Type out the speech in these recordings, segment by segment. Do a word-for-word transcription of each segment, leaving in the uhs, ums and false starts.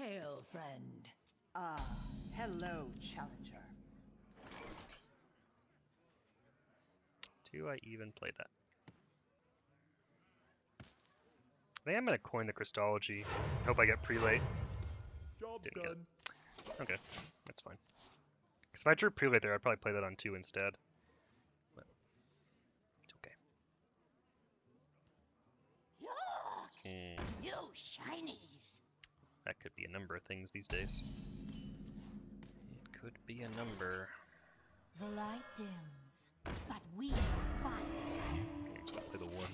Hail, friend. Ah, hello, challenger. Do I even play that? I am going to coin the Christology. Hope I get Prelate. Job's Didn't done. Get it. Okay, that's fine. Because if I drew Prelate there, I'd probably play that on two instead. But it's okay. Look, mm. you shinies. That could be a number of things these days. It could be a number. The light dims, but we fight. Play the one.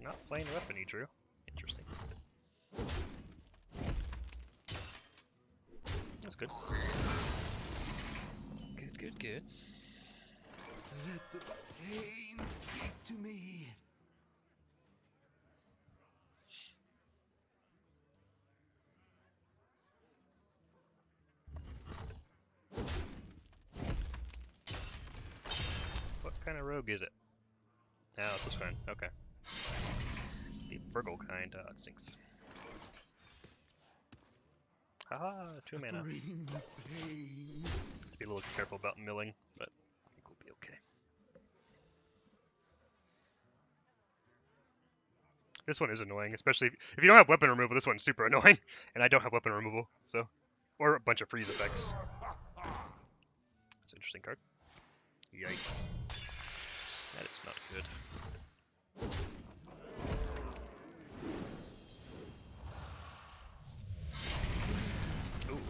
Not playing weapon, he drew. Interesting. That's good. Good, good, good. Let the pain speak to me. What kind of rogue is it? No, it's this one. Okay. The Burgle kind, uh, it stinks. Haha, two mana. To be a little careful about milling, but I think we'll be okay. This one is annoying, especially if, if you don't have weapon removal, this one's super annoying, and I don't have weapon removal, so. Or a bunch of freeze effects. That's an interesting card. Yikes. That is not good.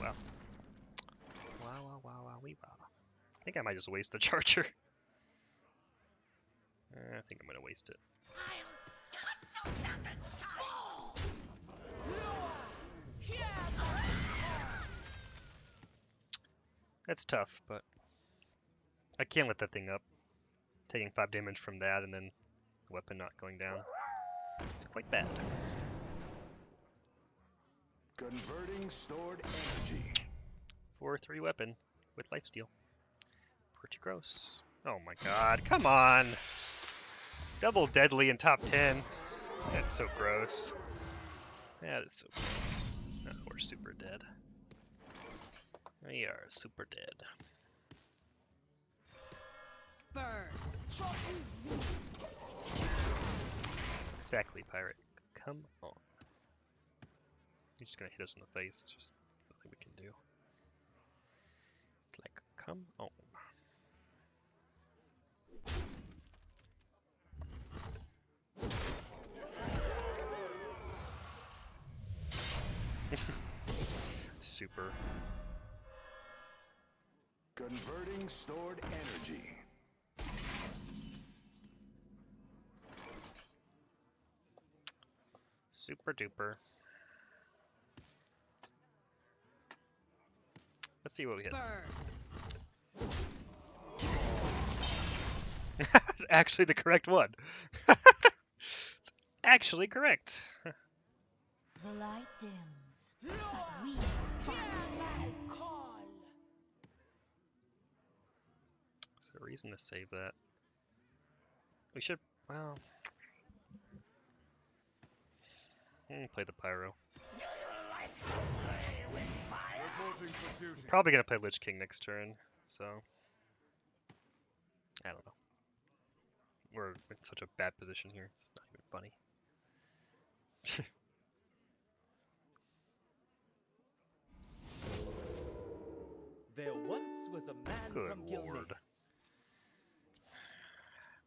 Wow. Wow, wow, wow, wow, wee, wow. I think I might just waste the charger. Uh, I think I'm gonna waste it. I'll cut you down the side. Oh! That's tough, but I can't let that thing up. Taking five damage from that and then the weapon not going down. It's quite bad. Converting stored energy. four three weapon with lifesteal. Pretty gross. Oh my god, come on! Double deadly in top ten. That's so gross. That is so gross. No, we're super dead. We are super dead. Burn. Exactly, pirate. Come on. He's just gonna hit us in the face, it's just nothing we can do. It's like, come on. Super. Converting stored energy. Super duper. Let's see what we hit. It's actually the correct one. It's actually correct. The light dims. We call. There's a reason to save that. We should. Well. We'll play the pyro. Probably gonna play Lich King next turn, so I don't know. We're in such a bad position here, it's not even funny. There once was a man Good from Gilneas.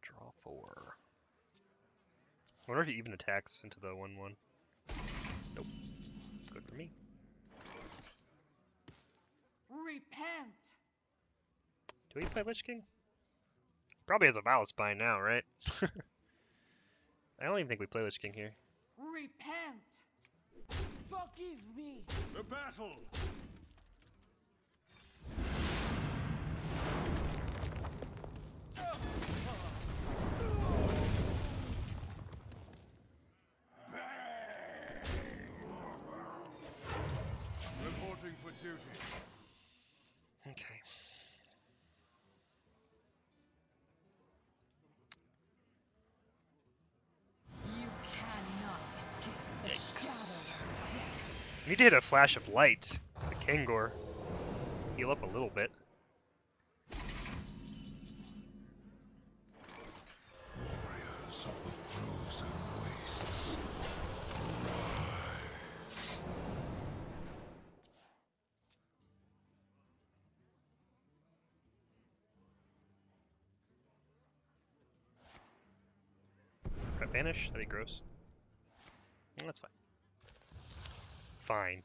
Draw four. I wonder if he even attacks into the one one. Nope. Good for me. Repent. Do we play Lich King? Probably has a Val'anyr by now, right? I don't even think we play Lich King here. Repent. Forgive me. The battle. Reporting for duty. Okay. I need to hit a flash of light. The Kangor. Heal up a little bit. Vanish? That'd be gross. That's fine. Fine.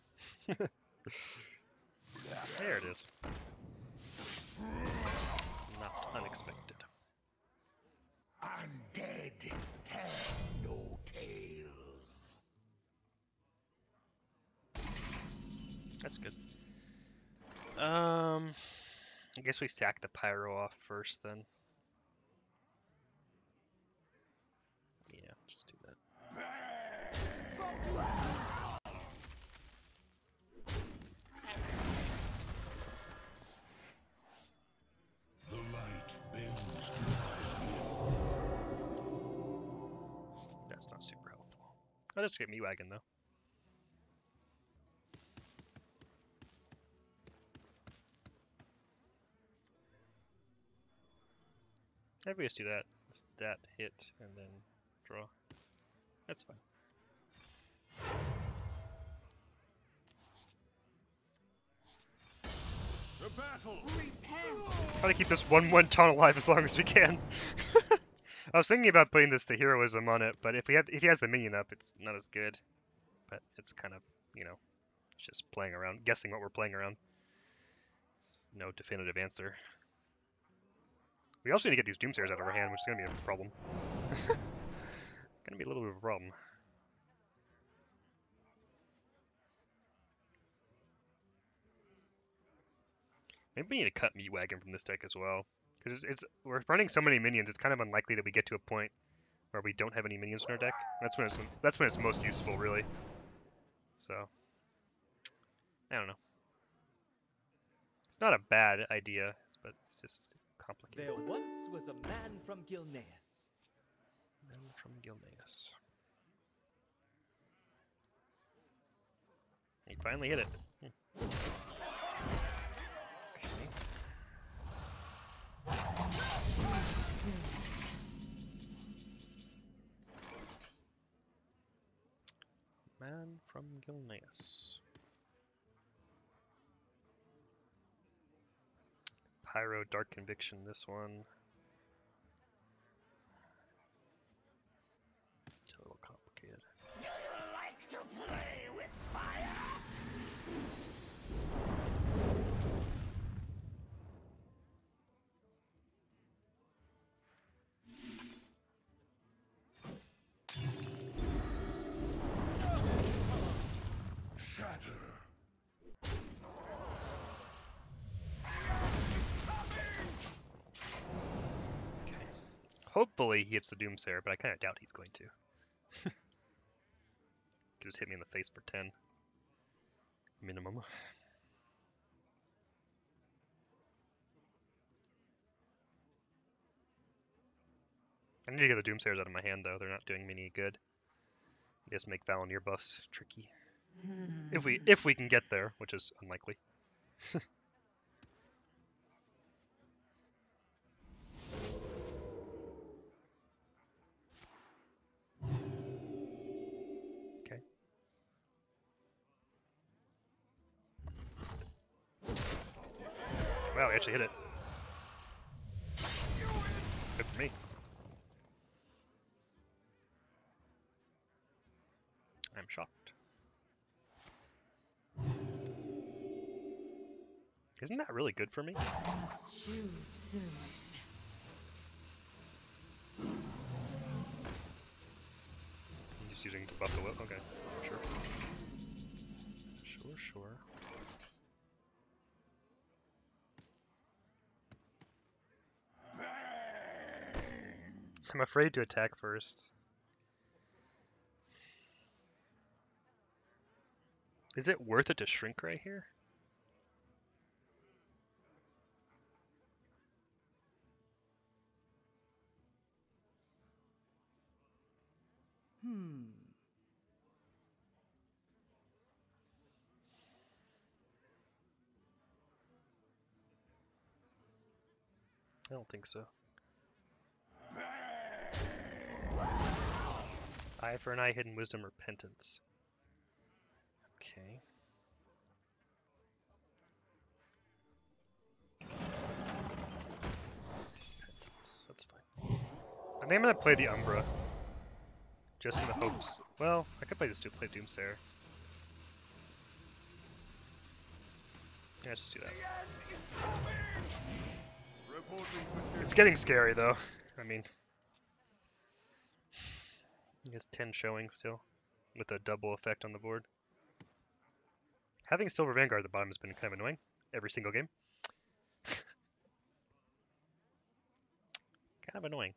There it is. Not unexpected. Undead tell no tales. That's good. Um, I guess we sack the pyro off first then. That's not super helpful. I'll just get Meat Wagon though. Maybe we just do that. It's that hit and then draw. That's fine. Try to keep this one one taunt alive as long as we can. I was thinking about putting this to heroism on it, but if we have if he has the minion up, it's not as good. But it's kind of, you know, just playing around, guessing what we're playing around. There's no definitive answer. We also need to get these Doomsayers out of our hand, which is gonna be a problem. Gonna be a little bit of a problem. Maybe we need to cut Meat Wagon from this deck as well, because it's, it's we're running so many minions. It's kind of unlikely that we get to a point where we don't have any minions in our deck. That's when it's that's when it's most useful, really. So I don't know. It's not a bad idea, but it's just complicated. There once was a man from Gilneas. Man from Gilneas. He finally hit it. Hmm. Man from Gilneas. Pyro, Dark Conviction, this one. It's a little complicated. Do you like to play with fire? Hopefully he hits the Doomsayer, but I kind of doubt he's going to. Could just hit me in the face for ten. Minimum. I need to get the Doomsayers out of my hand, though. They're not doing me any good. They just make Val'anyr buffs tricky. If we if we can get there, which is unlikely. Wow, I actually hit it. Good for me. I'm shocked. Isn't that really good for me? I must choose soon. I'm just using it to buff the whip? Okay, sure. Sure, sure. I'm afraid to attack first. Is it worth it to shrink right here? Hmm. I don't think so. Eye for an eye, hidden wisdom, repentance. Okay. Repentance, that's fine. I think I'm gonna play the Umbra. Just in the hopes. Well, I could play this too, play Doomsayer. Yeah, just do that. It's getting scary though. I mean, he has ten showing still, with a double effect on the board. Having Silver Vanguard at the bottom has been kind of annoying every single game. Kind of annoying.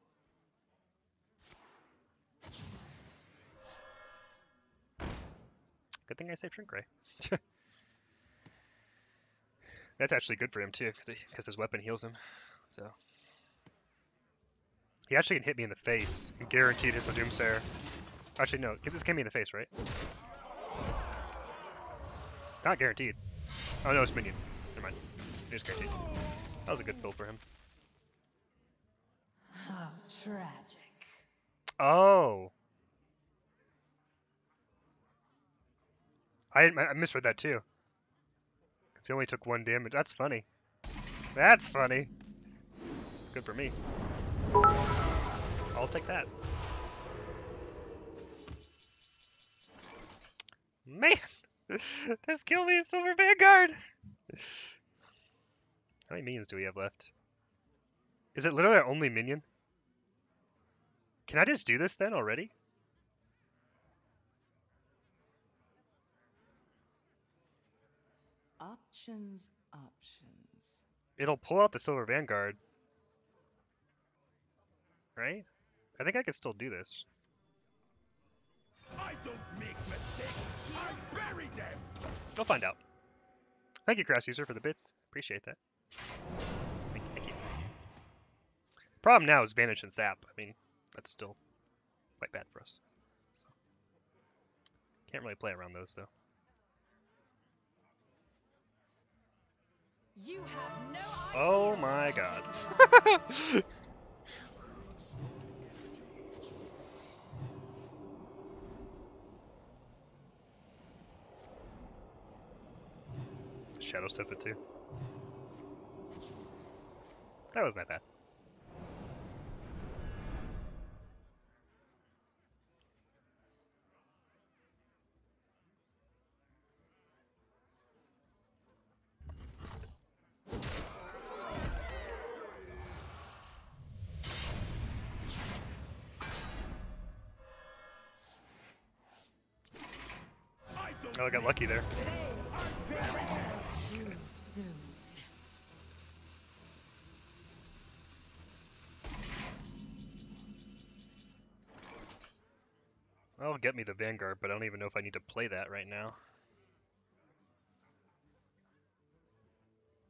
Good thing I saved Shrink Ray. That's actually good for him too, because his weapon heals him. So he actually can hit me in the face. I'm guaranteed his Doomsayer. Actually, no. This can hit me in the face, right? Not guaranteed. Oh no, it's minion. Never mind. It is guaranteed. That was a good build for him. How tragic. Oh. I I misread that too. He only took one damage. That's funny. That's funny. Good for me. I'll take that. Man! This killed me in Silver Vanguard! How many minions do we have left? Is it literally our only minion? Can I just do this then already? Options, options. It'll pull out the Silver Vanguard. Right? I think I can still do this. I don't make mistakes. I bury them. We'll find out. Thank you, Crass User, for the bits. Appreciate that. Thank you, thank you. Problem now is Vanish and Zap. I mean, that's still quite bad for us. So. Can't really play around those though. You have no idea. Oh my god. Shadowstep it too. That wasn't that bad. Oh, I got lucky there. Okay. I'll get me the Vanguard, but I don't even know if I need to play that right now.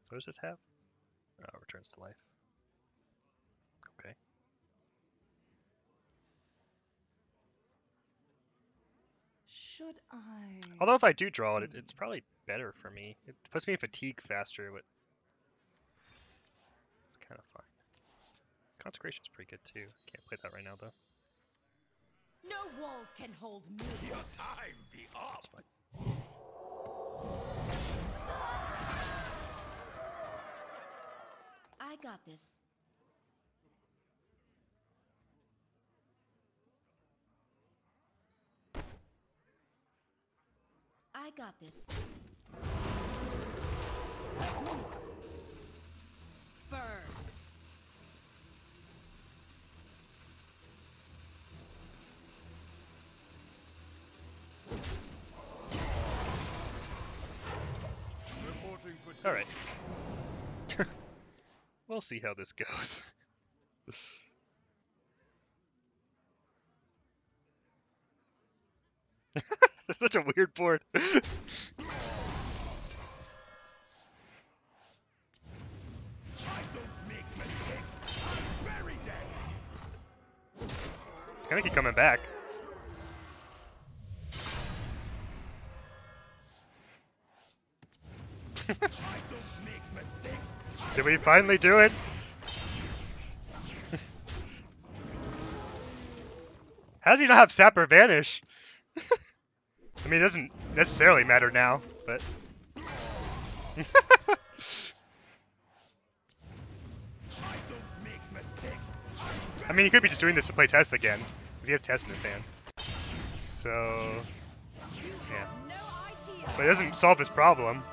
What does this have? Oh, returns to life. Okay. Should I? Although if I do draw it, it's probably better for me. It puts me in fatigue faster, but it's kind of fine. Consecration's pretty good too. Can't play that right now though. No walls can hold me. Your time be up. That's fine. I got this. I got this. Burn. All right. We'll see how this goes. That's such a weird board. It's gonna keep coming back. Did we finally do it? How does he not have Sapper Vanish? I mean, it doesn't necessarily matter now, but... I mean, he could be just doing this to play Tess again, because he has Tess in his hand. So... yeah. But it doesn't solve his problem.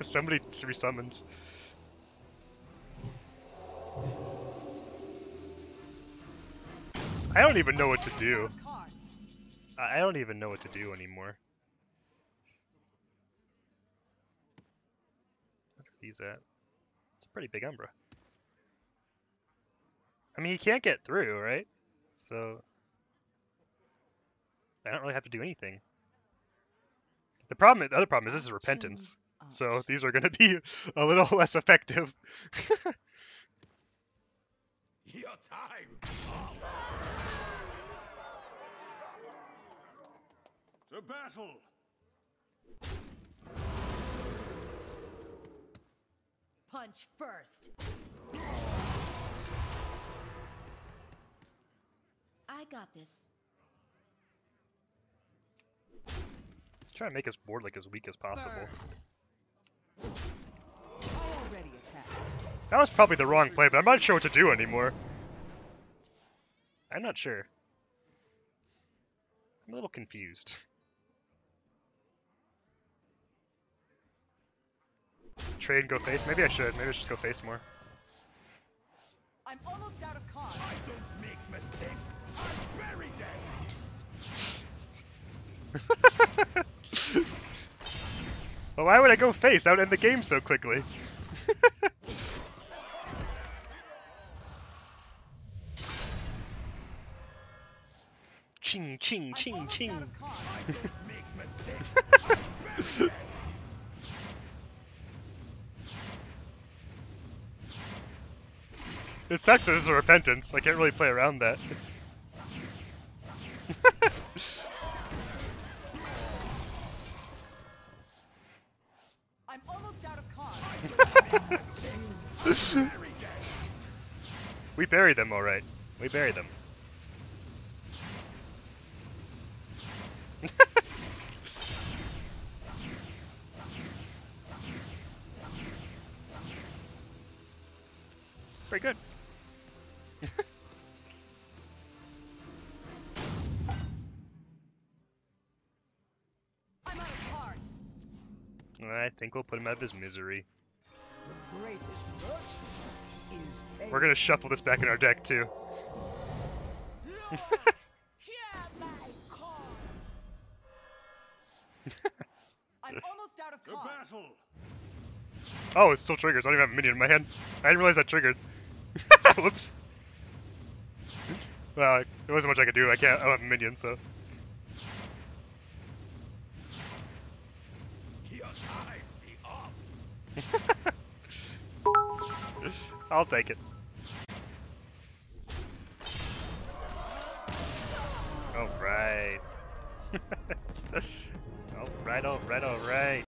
Somebody resummons. I don't even know what to do. I don't even know what to do anymore. What are these at? It's a pretty big Umbra. I mean, he can't get through, right? So... I don't really have to do anything. The problem, the other problem is this is Repentance. So these are going to be a little less effective. Your time. To battle. Punch first. I got this. Try to make his board like as weak as possible. Burn. That was probably the wrong play, but I'm not sure what to do anymore. I'm not sure. I'm a little confused. Trade and go face? Maybe I should. Maybe I should just go face more. I'm almost out of cards. I don't make mistakes. I'm very dead. Well, why would I go face? I would end the game so quickly. Ching, ching, ching, ching. It sucks that this is a Repentance. I can't really play around that. We bury them, all right. We bury them. Very good. I'm out of cards. I think we'll put him out of his misery. The greatest virtue. We're gonna shuffle this back in our deck too. Lord, hear my call. I'm almost out of cards. Oh, it still triggers. I don't even have a minion in my hand. I didn't realize that triggered. Whoops. Well, there wasn't much I could do. I can't. I don't have a minion, so. I'll take it. Alright. Alright, alright, alright.